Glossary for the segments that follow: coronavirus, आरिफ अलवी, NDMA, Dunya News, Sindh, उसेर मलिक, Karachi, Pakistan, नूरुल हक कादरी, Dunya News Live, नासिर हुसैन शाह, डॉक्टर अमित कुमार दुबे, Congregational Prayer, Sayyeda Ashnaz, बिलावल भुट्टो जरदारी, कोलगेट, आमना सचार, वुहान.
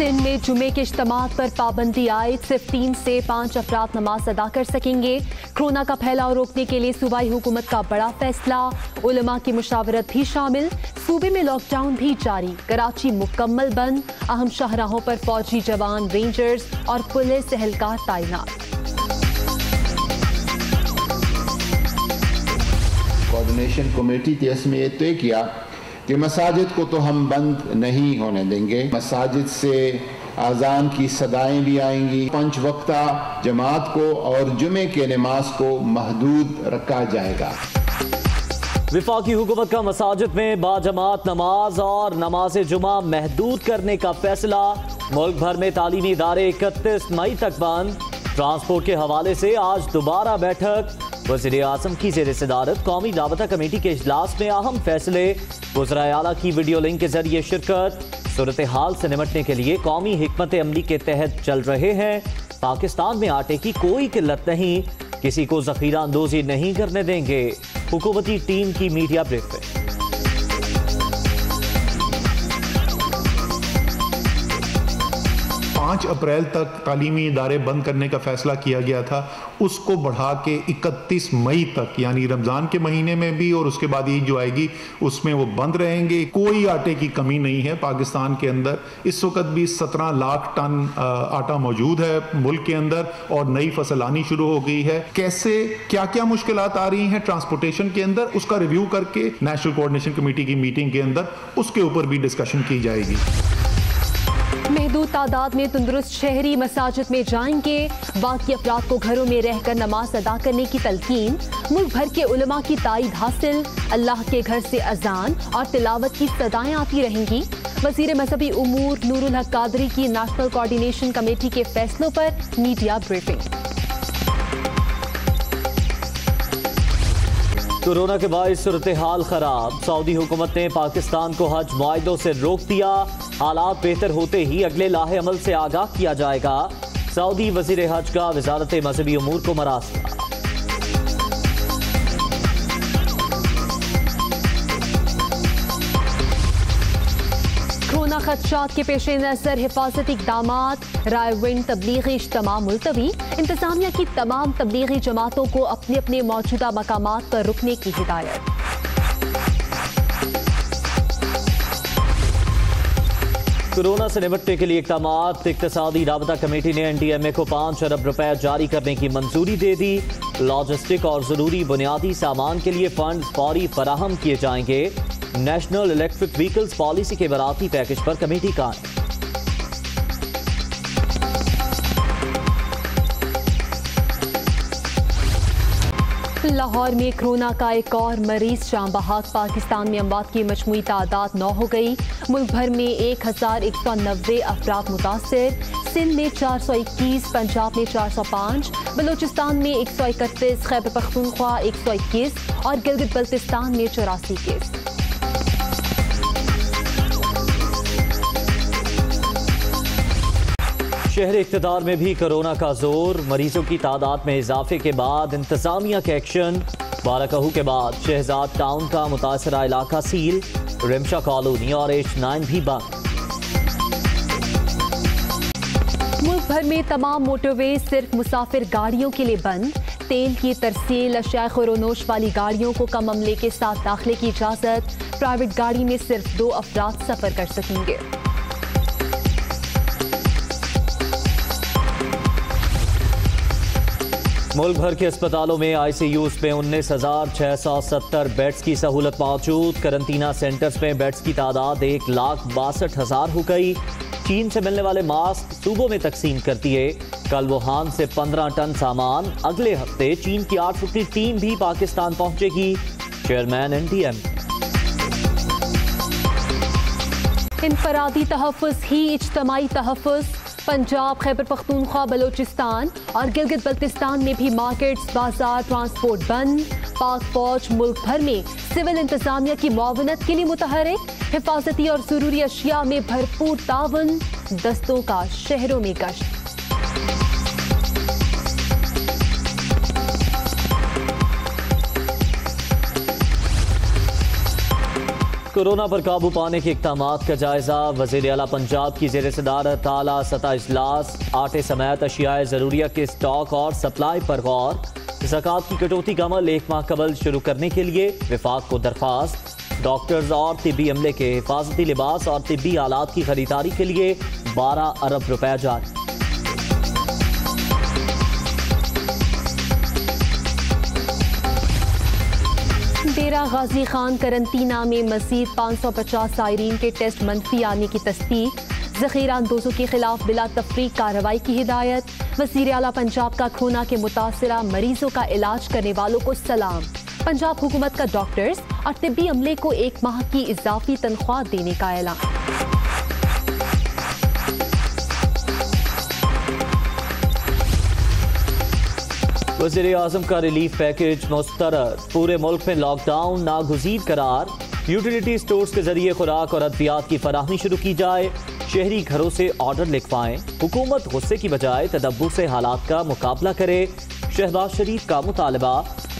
सिंध में जुमे के इज्तिमात पर पाबंदी आयद, सिर्फ 3 से 5 अफराद नमाज अदा कर सकेंगे। कोरोना का फैलाव रोकने के लिए सूबाई हुकूमत का बड़ा फैसला, उलमा की मुशावरत भी शामिल। सूबे में लॉकडाउन भी जारी, कराची मुकम्मल बंद, अहम शाहराहों पर फौजी जवान, रेंजर्स और पुलिस एहलकार तैनात। कोऑर्डिनेशन कमेटी की इसमें ये तय किया कि मसाजिद को तो हम बंद नहीं होने देंगे, मसाजिद से आज़ान की सदाएँ भी आएंगी, पंच वक्ता जमात को और जुमे के नमाज को महदूद रखा जाएगा। वफाकी हुकूमत का मसाजिद में बाजमात नमाज और नमाज जुमा महदूद करने का फैसला। मुल्क भर में तालीमी इदारे 31 मई तक बंद। ट्रांसपोर्ट के हवाले से आज दोबारा बैठक, वज़ीर आज़म की ज़ेर सदारत कौमी राबता कमेटी के इजलास में अहम फैसले। वज़राए आला की वीडियो लिंक के जरिए शिरकत। सूरत हाल से निमटने के लिए कौमी हिकमत अमली के तहत चल रहे हैं। पाकिस्तान में आटे की कोई किल्लत नहीं, किसी को ज़ख़ीरा अंदोज़ी नहीं करने देंगे। हुकूमती टीम की मीडिया ब्रीफिंग। पाँच अप्रैल तक तालीमी इदारे बंद करने का फ़ैसला किया गया था, उसको बढ़ा के 31 मई तक, यानी रमज़ान के महीने में भी और उसके बाद ईद जो आएगी उसमें वो बंद रहेंगे। कोई आटे की कमी नहीं है पाकिस्तान के अंदर, इस वक्त भी 17 लाख टन आटा मौजूद है मुल्क के अंदर और नई फसल आनी शुरू हो गई है। कैसे क्या क्या मुश्किलात आ रही हैं ट्रांसपोर्टेशन के अंदर, उसका रिव्यू करके नेशनल कोऑर्डिनेशन कमेटी की मीटिंग के अंदर उसके ऊपर भी डिस्कशन की जाएगी। महदूद तादाद में तंदुरुस्त शहरी मसाजिद में जाएंगे, बाकी अफराद को घरों में रहकर नमाज अदा करने की तलकीन। मुल्क भर के उलमा की ताईद हासिल, अल्लाह के घर से अजान और तिलावत की सदाएँ आती रहेंगी। वज़ीर मजहबी उमूर नूरुल हक कादरी की नेशनल कोऑर्डिनेशन कमेटी के फैसलों पर मीडिया ब्रीफिंग। कोरोना के बायस सूरत हाल खराब, सऊदी हुकूमत ने पाकिस्तान को हज मुआहिदों से रोक दिया। हालात बेहतर होते ही अगले लाहे अमल से आगाह किया जाएगा। सऊदी वजीर हज का वजारत मजहबी अमूर को मरासला। कोरोना खदशात के पेश नज़र हिफाजती इकदामात, रायविंड तबलीगी इज्तिमा मुलतवी। इंतजामिया की तमाम तबलीगी जमातों को अपने अपने मौजूदा मकामात पर रुकने की हिदायत। कोरोना से निपटने के लिए इकदामात, इक्तसादी राबता कमेटी ने NDMA को 5 अरब रुपये जारी करने की मंजूरी दे दी। लॉजिस्टिक और ज़रूरी बुनियादी सामान के लिए फंड फौरी फराहम किए जाएंगे। नेशनल इलेक्ट्रिक व्हीकल्स पॉलिसी के वराती पैकेज पर कमेटी का। लाहौर में कोरोना का एक और मरीज शाम बहाक। पाकिस्तान में अमवात की मजमूई तादाद 9 हो गई। मुल्क भर में 1190 अफराद मुतासर। सिंध में 421, पंजाब में 405, बलूचिस्तान में 131, खैबर पख्तूनख्वा 121 और गिलगित बल्तिस्तान में 84 केस। शहर इक़्तिदार में भी कोरोना का जोर, मरीजों की तादाद में इजाफे के बाद इंतजामिया के एक्शन। बाराकहू के बाद शहजाद टाउन का मुतासरा इलाका सील, रिमशा कॉलोनी और H9 भी बंद। मुल्क भर में तमाम मोटरवे सिर्फ मुसाफिर गाड़ियों के लिए बंद। तेल की तरसील, अशिया खुरोनोश वाली गाड़ियों को कम अमले के साथ दाखिले की इजाज़त। प्राइवेट गाड़ी में सिर्फ 2 अफराद सफ़र कर सकेंगे। मुल्क भर के अस्पतालों में ICUs में 19,670 बेड्स की सहूलत मौजूद। करंटीना सेंटर्स में बेड्स की तादाद 1,62,000 हो गई। चीन से मिलने वाले मास्क सूबों में तकसीम कर दिए। कल वुहान से 15 टन सामान। अगले हफ्ते चीन की 8 फुटली टीम भी पाकिस्तान पहुंचेगी। Chairman NDM। इनफरादी तहफ़्फ़ुज़ ही इज्तमाई तहफ़्फ़ुज़। पंजाब, खैबर पख्तूनख्वा, बलूचिस्तान और गिलगित बल्तिस्तान में भी मार्केट्स, बाजार, ट्रांसपोर्ट बंद। पाक फौज मुल्क भर में सिविल इंतजामिया की मुआवनत के लिए मुतहरिक। हिफाजती और ज़रूरी अशिया में भरपूर तावन। दस्तों का शहरों में गश्त। कोरोना पर काबू पाने के इकदाम का जायजा। वज़ीर आला पंजाब की जेर सदारत आला सतह इजलास। आटे समेत अशियाए ज़रूरिया के स्टॉक और सप्लाई पर गौर। ज़कात की कटौती का अमल 1 माह कबल शुरू करने के लिए विफाक को दरख्वास्त। डॉक्टर्स और तिब्बी अमले के हिफाजती लिबास और तिब्बी आलात की खरीदारी के लिए 12 अरब रुपये जारी। डेरा गाजी खान करंतना में मजीद 550 सायरीन के टेस्ट मनफी आने की तस्दीक। जखीरा अंदोजों के खिलाफ बिला तफरीक कार्रवाई की हिदायत। वज़ीर आला पंजाब का कोरोना के मुतासरा मरीजों का इलाज करने वालों को सलाम। पंजाब हुकूमत का डॉक्टर्स और तिब्बी अमले को 1 माह की इजाफी तनख्वाह देने का ऐलान। वज़ीर आज़म का रिलीफ पैकेज मुस्तरद। पूरे मुल्क में लॉकडाउन नागुज़ीर करार। यूटिलिटी स्टोर्स के जरिए खुराक और अद्वियात की फराहमी शुरू की जाए। शहरी घरों से ऑर्डर लिखवाएं। हुकूमत गुस्से की बजाय तदब्बुर से हालात का मुकाबला करे। शहबाज शरीफ का मुतालबा।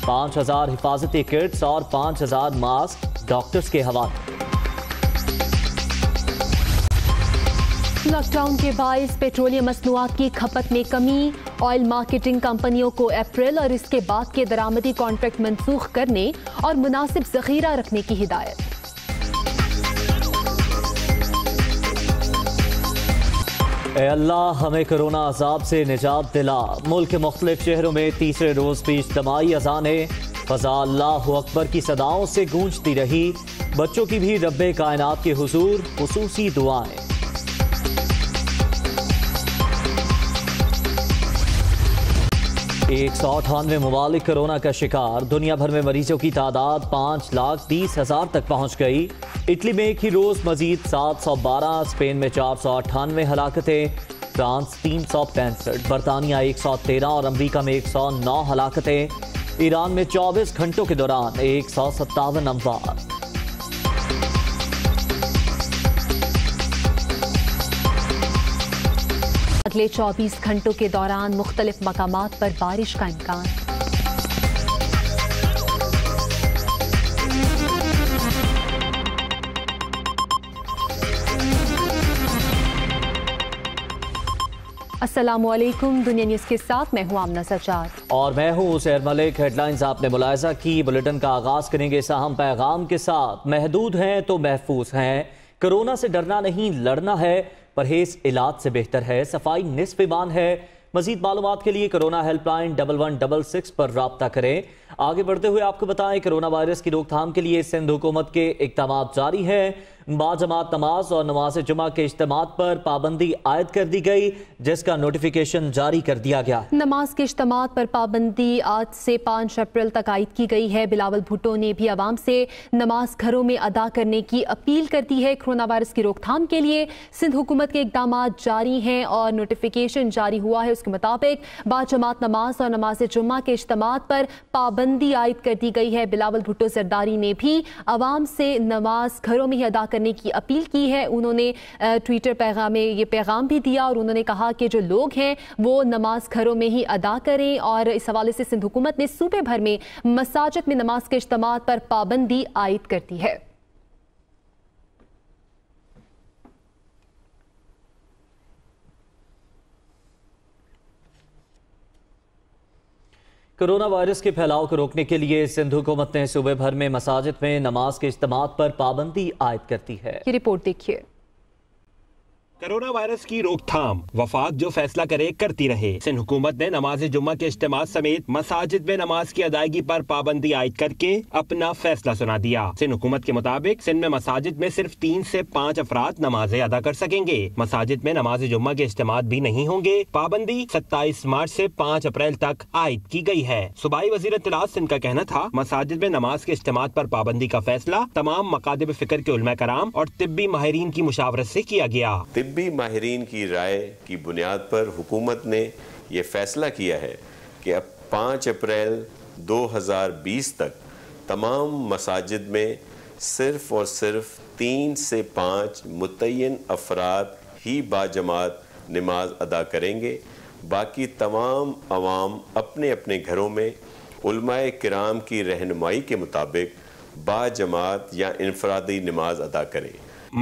5000 हिफाजती किट्स और 5000 मास्क डॉक्टर्स के हवाले। लॉकडाउन के बायस पेट्रोलियम मसनूआत की खपत में कमी। ऑयल मार्केटिंग कंपनियों को अप्रैल और इसके बाद के दरामदी कॉन्ट्रैक्ट मनसूख करने और मुनासिब जखीरा रखने की हिदायत। ए अल्लाह हमें कोरोना अजाब से निजात दिला। मुल्क के मुख्तलिफ शहरों में तीसरे रोज भी इज्तमाई अजाने फजा अल्लाह अकबर की सदाओं से गूंजती रही। बच्चों की भी रब्बे कायनात के हुजूर खुसूसी दुआएं। एक 198 ममालिक कोरोना का शिकार। दुनिया भर में मरीजों की तादाद 5,30,000 तक पहुंच गई। इटली में एक ही रोज मजीद 712, स्पेन में 498 हलाकतें, फ्रांस 365, बरतानिया 113 और अमरीका में 109 हलाकतें। ईरान में 24 घंटों के दौरान 157 अमवात। अगले 24 घंटों के दौरान मुख्तलिफ मकामात पर बारिश का इम्कान। अस्सलामुअलैकुम, दुनिया न्यूज़ के साथ मैं हूँ आमना सचार और मैं हूँ उसेर मलिक। हेडलाइंस आपने मुलाहिजा की। बुलेटिन का आगाज करेंगे साहम पैगाम के साथ। महदूद हैं तो महफूज हैं। कोरोना से डरना नहीं, लड़ना है। परहेज इलाज से बेहतर है। सफाई निस्फ ईमान है। मजीद मालूमात के लिए कोरोना हेल्पलाइन 1166 पर रब्ता करें। आगे बढ़ते हुए आपको बताएं, कोरोना वायरस की रोकथाम के लिए सिंध हुकूमत के इक़दाम जारी हैं। बाजमात नमाज और नमाज जुमा के इज्तिमा पर पाबंदी आयद कर दी गई, जिसका नोटिफिकेशन जारी कर दिया गया। नमाज के इज्तिमा पर पाबंदी आज से 5 अप्रैल तक आयद की गई है। बिलावल भुट्टो ने भी आवाम से नमाज घरों में अदा करने की अपील कर दी है। कोरोना वायरस की रोकथाम के लिए सिंध हुकूमत के इकदाम जारी हैं और नोटिफिकेशन जारी हुआ है। उसके मुताबिक बाजमात नमाज और नमाज जुमा के इज्तिमा पर पाबंदी आयद कर दी गई है। बिलावल भुट्टो जरदारी ने भी आवाम से नमाज घरों में ही अदा करने की अपील की है। उन्होंने ट्विटर पैगाम में ये पैगाम भी दिया और उन्होंने कहा कि जो लोग हैं वो नमाज घरों में ही अदा करें। और इस हवाले से सिंध हुकूमत ने सूबे भर में मसाजिद में नमाज के इज्तिमा पर पाबंदी आयद कर दी है। कोरोना वायरस के फैलाव को रोकने के लिए सिंध हुकूमत ने सूबे भर में मसाजिद में नमाज के इज्तिमा पर पाबंदी आयद करती है। ये रिपोर्ट देखिए। कोरोना वायरस की रोकथाम वफाक जो फैसला करे करती रहे। सिंध हुकूमत ने नमाज जुम्मा के इज्तिमा समेत मसाजिद में नमाज की अदायगी पर पाबंदी आयद करके अपना फैसला सुना दिया। सिंध हुकूमत के मुताबिक सिंध में मसाजिद में सिर्फ 3 से 5 अफराद नमाजें अदा कर सकेंगे। मसाजिद में नमाज जुम्मा के इज्तिमा भी नहीं होंगे। पाबंदी 27 मार्च से 5 अप्रैल तक आयद की गयी है। सूबाई वजीर इत्तला सिंध का कहना था, मसाजिद में नमाज के इज्तिमा पर पाबंदी का फैसला तमाम मकादिब फिक्र के उलमा कराम और तिब्बी माहिरीन की मुशावरत से किया गया। तिब्बी माहिरीन की राय की बुनियाद पर हुकूमत ने यह फैसला किया है कि अब 5 अप्रैल 2020 तक तमाम मसाजिद में सिर्फ और सिर्फ 3 से 5 मुतय्यन अफराद ही बाजमात नमाज अदा करेंगे। बाकी तमाम अवाम अपने अपने घरों में उलमाए किराम की रहनुमाई के मुताबिक बाजमात या इनफरादी नमाज अदा करें।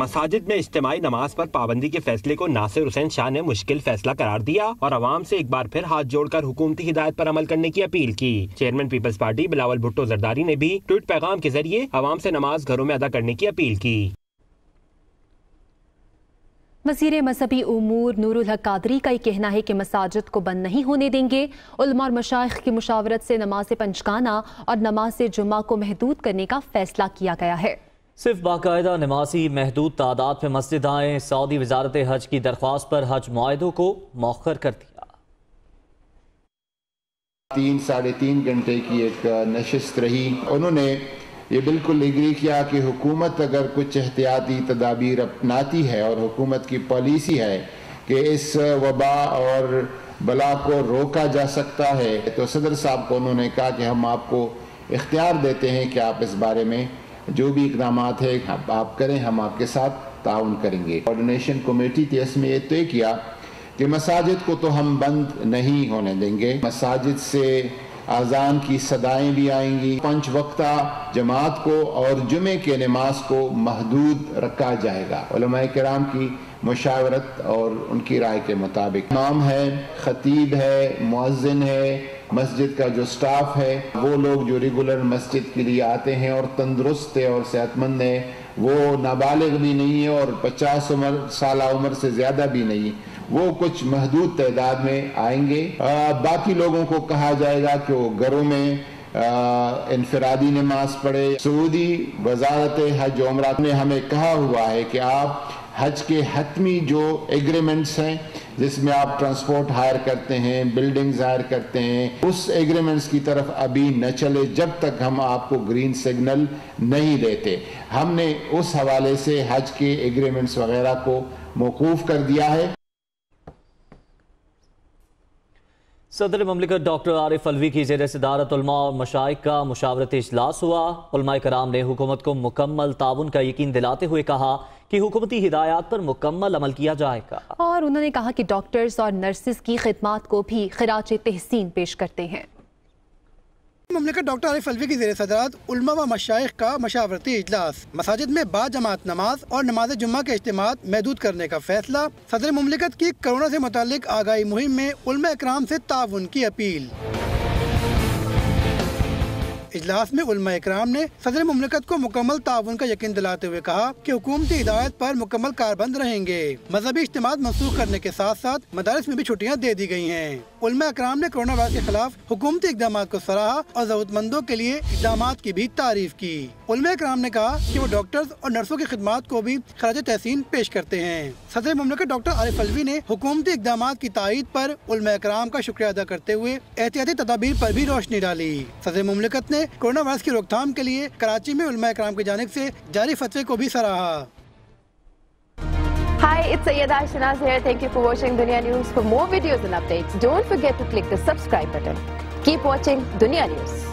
मसाजिद में इज्तिमाई नमाज पर पाबंदी के फैसले को नासिर हुसैन शाह ने मुश्किल फैसला करार दिया और आवाम से एक बार फिर हाथ जोड़कर हुकूमती हिदायत पर अमल करने की अपील की। Chairman peoples party बिलावल भुट्टो जरदारी ने भी ट्वीट पैगाम के जरिए आवाम से नमाज घरों में अदा करने की अपील की। वज़ीर मज़हबी उमूर नूरुल हक कादरी का ये कहना है कि मसाजिद को बंद नहीं होने देंगे। उलमा और मशाइख की मुशावरत से नमाज पंचगाना और नमाज जुमा को महदूद करने का फैसला किया गया है। सिर्फ बाकायदा नमाजी महदूद तादाद में मस्जिद आएँ। सऊदी वजारत हज की दरख्वास्त पर हज मुआहिदों को मौखर कर दिया। 3 साढ़े 3 घंटे की एक नशिस्त रही। उन्होंने ये बिल्कुल एग्री किया कि हुकूमत अगर कुछ एहतियाती तदाबीर अपनाती है और हुकूमत की पॉलिसी है कि इस वबा और बला को रोका जा सकता है, तो सदर साहब को उन्होंने कहा कि हम आपको इख्तियार देते हैं कि आप इस बारे में जो भी इकदाम है आप करें, हम आपके साथ ताउन करेंगे। कोऑर्डिनेशन कमेटी थी, इसमें ये तय किया कि मसाजिद को तो हम बंद नहीं होने देंगे। मसाजिद से आज़ान की सदाएँ भी आएंगी। 5 वक्ता जमात को और जुमे के नमाज को महदूद रखा जाएगा उलमाए किराम की मुशावरत और उनकी राय के मुताबिक। इमाम है, खतीब है, मुअज्जिन है, मस्जिद का जो स्टाफ है, वो लोग जो रेगुलर मस्जिद के लिए आते हैं और तंदुरुस्त है और सेहतमंद है, वो नाबालिग भी नहीं है और 50 साल उम्र से ज़्यादा भी नहीं, वो कुछ महदूद तादाद में आएंगे। बाकी लोगों को कहा जाएगा कि वो घरों में इनफरादी नमाज पढ़े। सऊदी वजारत हज उमरा ने हमें कहा हुआ है कि आप हज के हतमी जो एग्रीमेंट्स हैं जिसमें आप ट्रांसपोर्ट हायर करते हैं, बिल्डिंग्स हायर करते हैं, उस एग्रीमेंट्स की तरफ अभी न चले जब तक हम आपको ग्रीन सिग्नल नहीं देते। हमने उस हवाले से हज के एग्रीमेंट्स वगैरह को मौकूफ़ कर दिया है। सदर ममलिकत डॉक्टर आरिफ अलवी की ज़ेर सदारत उलमा और मशाइख का मुशावरती इजलास हुआ। उलमाए कराम ने हुकूमत को मुकम्मल ताउन का यकीन दिलाते हुए कहा कि हुकूमती हिदायत पर मुकम्मल अमल किया जाएगा और उन्होंने कहा कि डॉक्टर्स और नर्सिस की खिदमात को भी खिराज तहसीन पेश करते हैं। ममलिकत डॉक्टर आरिफ अलवी की ज़ेर सदारत उलमा व मशाइख का मशावरती इजलास, मसाजिद में बाजमात नमाज और नमाज जुम्मा के इज्तिमात महदूद करने का फैसला, सदर ममलिकत की कोरोना से मुताल्लिक आगाही मुहिम में उलमा इकराम से ताउन की अपील। इजलास में उलमा इकराम ने सदर मुमलिकत को मुकम्मल ताउन का यकीन दिलाते हुए कहा कि हुकूमती हिदायत पर मुकम्मल कारबंद रहेंगे। मजहबी इज्तिमात मनसूख करने के साथ साथ मदारिस में भी छुट्टियाँ दे दी गई हैं। उलमा इकराम ने कोरोना वायरस के खिलाफ हुकूमती इकदाम को सराहा और जरूरतमंदों के लिए इकदाम की भी तारीफ की। उलमा इकराम ने कहा कि वो डॉक्टर्स और नर्सों की खिदमत को भी खराज तहसीन पेश करते हैं। सदर मुमलिकत डॉक्टर आरिफ अलवी ने हुकूमती इकदाम की तायीद पर उलमा इकराम का शुक्रिया अदा करते हुए एहतियाती तदाबीर पर भी रोशनी डाली। सदर मुमलिकत ने कोरोना वायरस की रोकथाम के लिए कराची में उलमा इकराम की जानिब से जारी फतवे को भी सराहा। Hi, it's Sayyeda Ashnaz here. Thank you for watching Dunya News. For more videos and updates, don't forget to click the subscribe button. Keep watching Dunya News.